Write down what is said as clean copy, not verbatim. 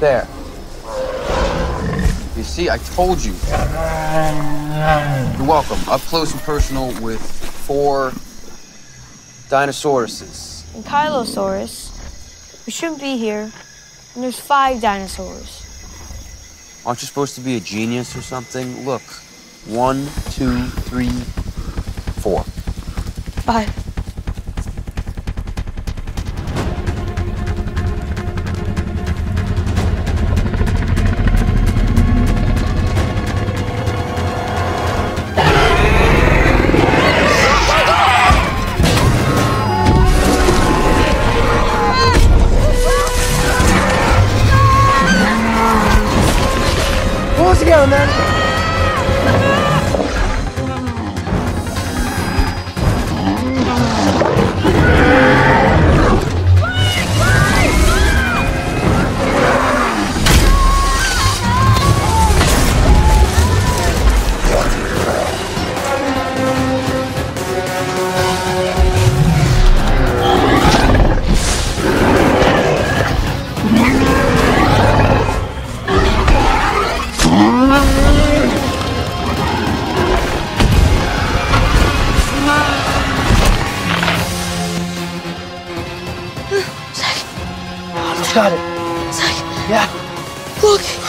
there. You see, I told you. You're welcome. Up close and personal with 4 dinosauruses. Ankylosaurus. We shouldn't be here. And there's 5 dinosaurs. Aren't you supposed to be a genius or something? Look. 1, 2, 3, 4. 5. Zach. Got it. Zach. Yeah. Look.